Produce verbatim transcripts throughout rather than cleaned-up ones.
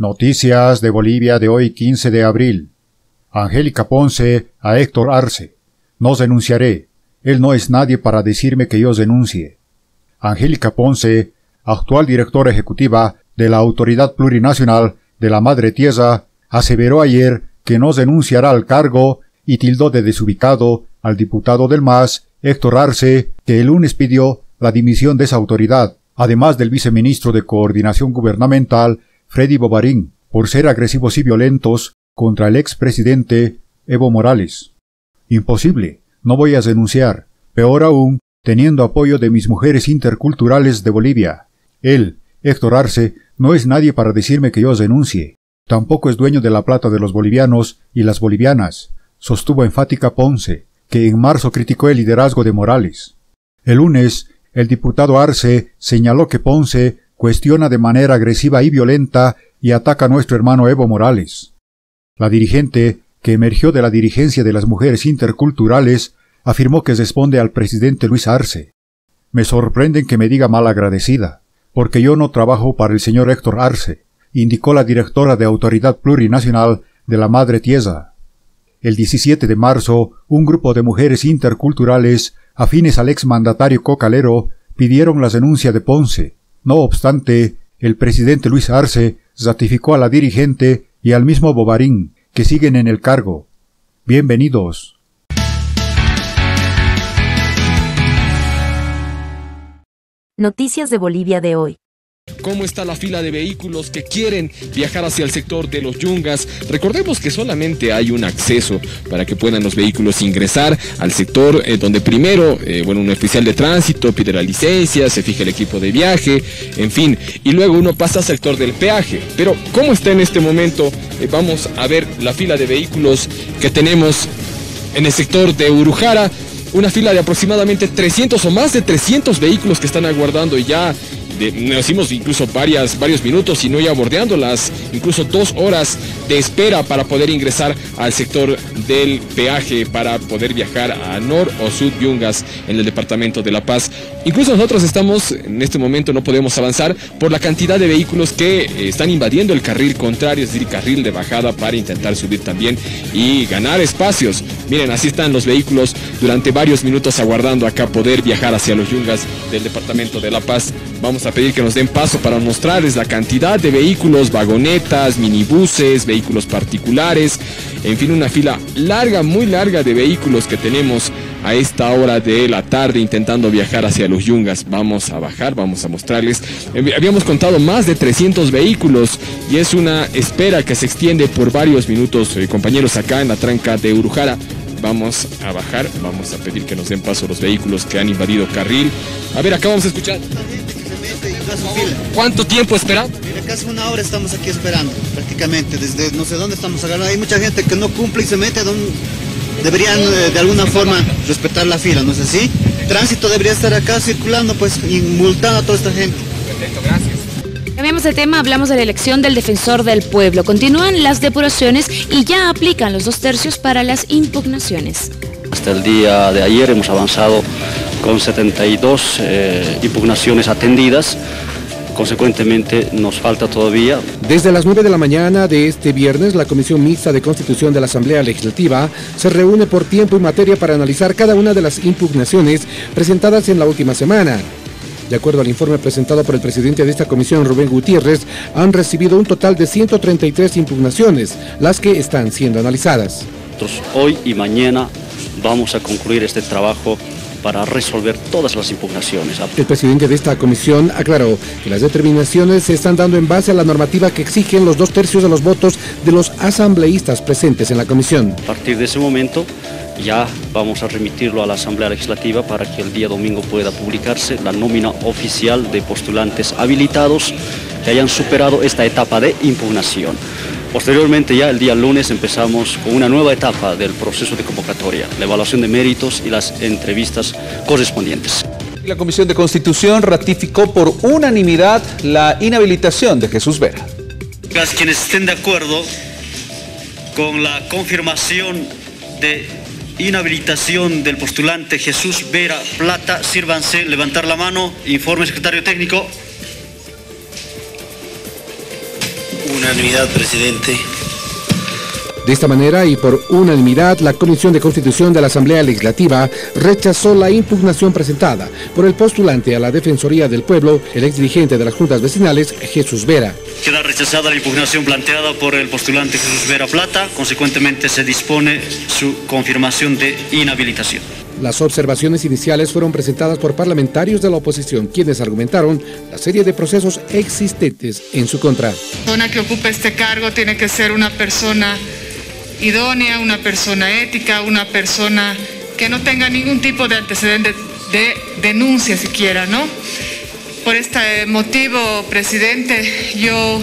Noticias de Bolivia de hoy quince de abril. Angélica Ponce a Héctor Arce. No denunciaré. Él no es nadie para decirme que yo denuncie. Angélica Ponce, actual directora ejecutiva de la Autoridad Plurinacional de la Madre Tierra, aseveró ayer que no denunciará al cargo y tildó de desubicado al diputado del M A S, Héctor Arce, que el lunes pidió la dimisión de esa autoridad, además del viceministro de Coordinación Gubernamental, Freddy Bovarín, por ser agresivos y violentos contra el expresidente Evo Morales. Imposible, no voy a denunciar, peor aún, teniendo apoyo de mis mujeres interculturales de Bolivia. Él, Héctor Arce, no es nadie para decirme que yo denuncie. Tampoco es dueño de la plata de los bolivianos y las bolivianas, sostuvo enfática Ponce, que en marzo criticó el liderazgo de Morales. El lunes, el diputado Arce señaló que Ponce cuestiona de manera agresiva y violenta y ataca a nuestro hermano Evo Morales. La dirigente, que emergió de la dirigencia de las mujeres interculturales, afirmó que responde al presidente Luis Arce. Me sorprenden que me diga mal agradecida, porque yo no trabajo para el señor Héctor Arce, indicó la directora de Autoridad Plurinacional de la Madre Tierra. El diecisiete de marzo, un grupo de mujeres interculturales afines al exmandatario cocalero pidieron la denuncia de Ponce. No obstante, el presidente Luis Arce ratificó a la dirigente y al mismo Bovarín, que siguen en el cargo. Bienvenidos. Noticias de Bolivia de hoy. ¿Cómo está la fila de vehículos que quieren viajar hacia el sector de los Yungas? Recordemos que solamente hay un acceso para que puedan los vehículos ingresar al sector, eh, donde primero, eh, bueno, un oficial de tránsito pide la licencia, se fija el equipo de viaje, en fin, y luego uno pasa al sector del peaje. Pero, ¿cómo está en este momento? Eh, vamos a ver la fila de vehículos que tenemos en el sector de Urujara, una fila de aproximadamente trescientos o más de trescientos vehículos que están aguardando ya. De, nos hicimos incluso varias, varios minutos, y no ya bordeando las, incluso dos horas de espera para poder ingresar al sector del peaje, para poder viajar a Nor o Sud Yungas en el departamento de La Paz. Incluso nosotros estamos, en este momento no podemos avanzar por la cantidad de vehículos que eh, están invadiendo el carril contrario, es decir, carril de bajada, para intentar subir también y ganar espacios. Miren, así están los vehículos durante varios minutos aguardando acá poder viajar hacia los Yungas del departamento de La Paz. Vamos a a pedir que nos den paso para mostrarles la cantidad de vehículos, vagonetas, minibuses, vehículos particulares, en fin, una fila larga, muy larga de vehículos que tenemos a esta hora de la tarde intentando viajar hacia los Yungas. Vamos a bajar, vamos a mostrarles. Habíamos contado más de trescientos vehículos y es una espera que se extiende por varios minutos, eh, compañeros, acá en la tranca de Urujara. Vamos a bajar, vamos a pedir que nos den paso los vehículos que han invadido carril. A ver, acá vamos a escuchar. ¿Cuánto tiempo esperando? Mira, casi una hora estamos aquí esperando, prácticamente, desde no sé dónde estamos agarrando. Hay mucha gente que no cumple y se mete donde deberían eh, de alguna forma respetar la fila, ¿no es así? Tránsito debería estar acá circulando, pues, y multando a toda esta gente. Perfecto, gracias. Cambiamos de tema, hablamos de la elección del Defensor del Pueblo. Continúan las depuraciones y ya aplican los dos tercios para las impugnaciones. Hasta el día de ayer hemos avanzado con setenta y dos eh, impugnaciones atendidas. Consecuentemente nos falta todavía. Desde las nueve de la mañana de este viernes, la Comisión Mixta de Constitución de la Asamblea Legislativa se reúne por tiempo y materia para analizar cada una de las impugnaciones presentadas en la última semana. De acuerdo al informe presentado por el presidente de esta comisión, Rubén Gutiérrez, han recibido un total de ciento treinta y tres impugnaciones, las que están siendo analizadas. Nosotros hoy y mañana vamos a concluir este trabajo para resolver todas las impugnaciones. El presidente de esta comisión aclaró que las determinaciones se están dando en base a la normativa que exigen los dos tercios de los votos de los asambleístas presentes en la comisión. A partir de ese momento ya vamos a remitirlo a la Asamblea Legislativa para que el día domingo pueda publicarse la nómina oficial de postulantes habilitados que hayan superado esta etapa de impugnación. Posteriormente, ya el día lunes, empezamos con una nueva etapa del proceso de convocatoria, la evaluación de méritos y las entrevistas correspondientes. La Comisión de Constitución ratificó por unanimidad la inhabilitación de Jesús Vera. Quienes estén de acuerdo con la confirmación de inhabilitación del postulante Jesús Vera Plata, sírvanse levantar la mano. Informe, secretario técnico. unanimidad, presidente. De esta manera y por unanimidad, la Comisión de Constitución de la Asamblea Legislativa rechazó la impugnación presentada por el postulante a la Defensoría del Pueblo, el exdirigente de las Juntas Vecinales, Jesús Vera. Queda rechazada la impugnación planteada por el postulante Jesús Vera Plata, consecuentemente se dispone su confirmación de inhabilitación. Las observaciones iniciales fueron presentadas por parlamentarios de la oposición, quienes argumentaron la serie de procesos existentes en su contra. La persona que ocupa este cargo tiene que ser una persona idónea, una persona ética, una persona que no tenga ningún tipo de antecedente de denuncia siquiera, ¿no? Por este motivo, presidente, yo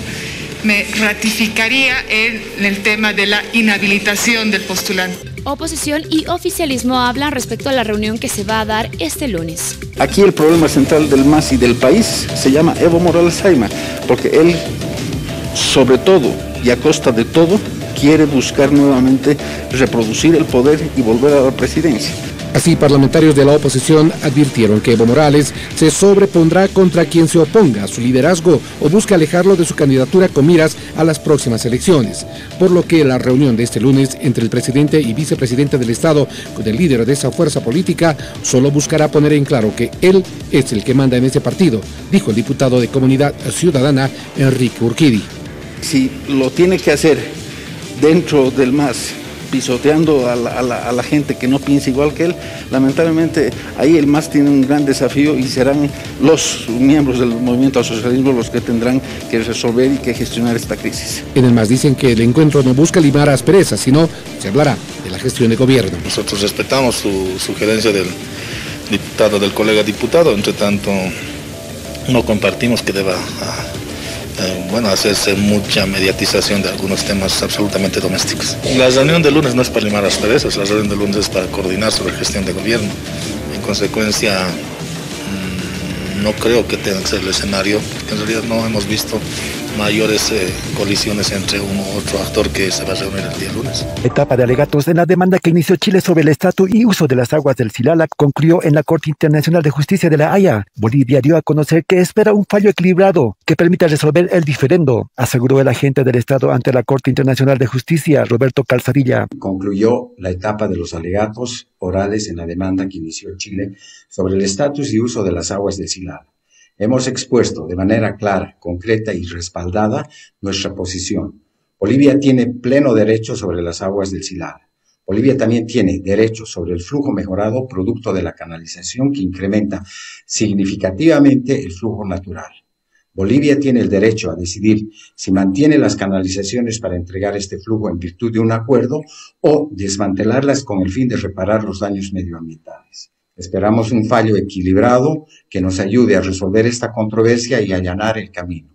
me ratificaría en el tema de la inhabilitación del postulante. Oposición y oficialismo hablan respecto a la reunión que se va a dar este lunes. Aquí el problema central del M A S y del país se llama Evo Morales Ayma, porque él, sobre todo y a costa de todo, quiere buscar nuevamente reproducir el poder y volver a la presidencia. Así, parlamentarios de la oposición advirtieron que Evo Morales se sobrepondrá contra quien se oponga a su liderazgo o busca alejarlo de su candidatura con miras a las próximas elecciones. Por lo que la reunión de este lunes entre el presidente y vicepresidente del Estado con el líder de esa fuerza política solo buscará poner en claro que él es el que manda en ese partido, dijo el diputado de Comunidad Ciudadana, Enrique Urquidi. Si lo tiene que hacer dentro del M A S, pisoteando a la, a, la, a la gente que no piensa igual que él, lamentablemente ahí el M A S tiene un gran desafío y serán los miembros del Movimiento al Socialismo los que tendrán que resolver y que gestionar esta crisis. En el M A S dicen que el encuentro no busca limar asperezas, sino se hablará de la gestión de gobierno. Nosotros respetamos su sugerencia del diputado, del colega diputado, entre tanto no compartimos que deba... A... Eh, bueno, hacerse mucha mediatización de algunos temas absolutamente domésticos. La reunión de lunes no es para limar las perezas, la reunión de lunes es para coordinar sobre gestión de gobierno. En consecuencia, no creo que tenga que ser el escenario, porque en realidad no hemos visto mayores eh, colisiones entre uno u otro actor que se va a reunir el día lunes. Etapa de alegatos en la demanda que inició Chile sobre el estatus y uso de las aguas del Silala concluyó en la Corte Internacional de Justicia de La Haya. Bolivia dio a conocer que espera un fallo equilibrado que permita resolver el diferendo, aseguró el agente del Estado ante la Corte Internacional de Justicia, Roberto Calzadilla. Concluyó la etapa de los alegatos orales en la demanda que inició Chile sobre el estatus y uso de las aguas del Silala. Hemos expuesto de manera clara, concreta y respaldada nuestra posición. Bolivia tiene pleno derecho sobre las aguas del Silala. Bolivia también tiene derecho sobre el flujo mejorado producto de la canalización que incrementa significativamente el flujo natural. Bolivia tiene el derecho a decidir si mantiene las canalizaciones para entregar este flujo en virtud de un acuerdo o desmantelarlas con el fin de reparar los daños medioambientales. Esperamos un fallo equilibrado que nos ayude a resolver esta controversia y allanar el camino.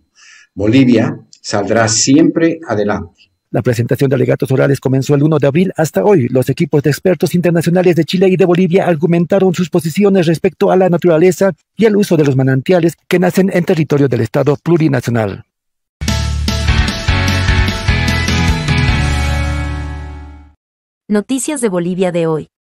Bolivia saldrá siempre adelante. La presentación de alegatos orales comenzó el uno de abril hasta hoy. Los equipos de expertos internacionales de Chile y de Bolivia argumentaron sus posiciones respecto a la naturaleza y el uso de los manantiales que nacen en territorio del Estado plurinacional. Noticias de Bolivia de hoy.